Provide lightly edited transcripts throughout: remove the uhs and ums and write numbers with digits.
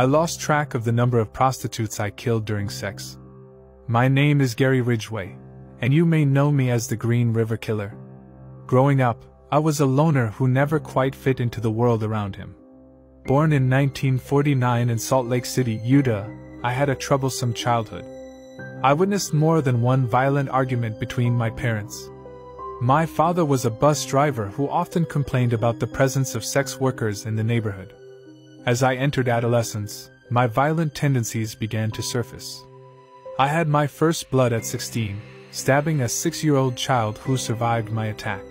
I lost track of the number of prostitutes I killed during sex. My name is Gary Ridgway, and you may know me as the Green River Killer. Growing up, I was a loner who never quite fit into the world around him. Born in 1949 in Salt Lake City, Utah, I had a troublesome childhood. I witnessed more than one violent argument between my parents. My father was a bus driver who often complained about the presence of sex workers in the neighborhood. As I entered adolescence, my violent tendencies began to surface. I had my first blood at 16, stabbing a 6-year-old child who survived my attack.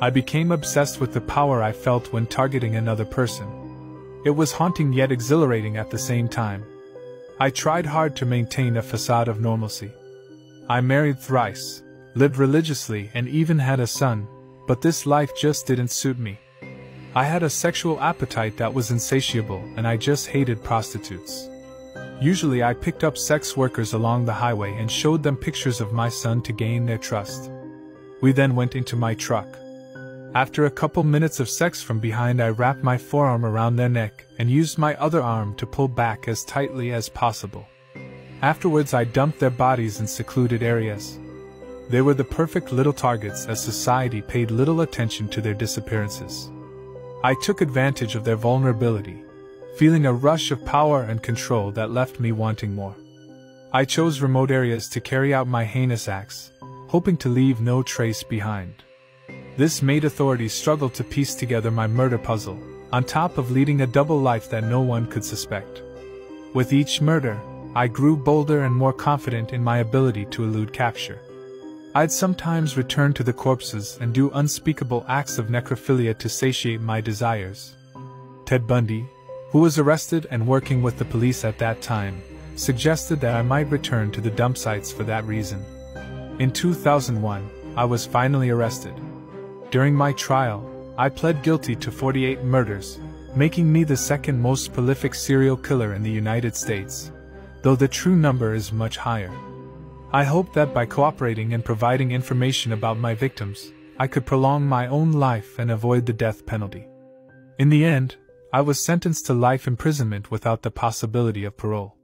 I became obsessed with the power I felt when targeting another person. It was haunting yet exhilarating at the same time. I tried hard to maintain a facade of normalcy. I married thrice, lived religiously, and even had a son, but this life just didn't suit me. I had a sexual appetite that was insatiable, and I just hated prostitutes. Usually I picked up sex workers along the highway and showed them pictures of my son to gain their trust. We then went into my truck. After a couple minutes of sex from behind, I wrapped my forearm around their neck and used my other arm to pull back as tightly as possible. Afterwards, I dumped their bodies in secluded areas. They were the perfect little targets, as society paid little attention to their disappearances. I took advantage of their vulnerability, feeling a rush of power and control that left me wanting more. I chose remote areas to carry out my heinous acts, hoping to leave no trace behind. This made authorities struggle to piece together my murder puzzle, on top of leading a double life that no one could suspect. With each murder, I grew bolder and more confident in my ability to elude capture. I'd sometimes return to the corpses and do unspeakable acts of necrophilia to satiate my desires. Ted Bundy, who was arrested and working with the police at that time, suggested that I might return to the dump sites for that reason. In 2001, I was finally arrested. During my trial, I pled guilty to 48 murders, making me the second most prolific serial killer in the United States, though the true number is much higher. I hoped that by cooperating and providing information about my victims, I could prolong my own life and avoid the death penalty. In the end, I was sentenced to life imprisonment without the possibility of parole.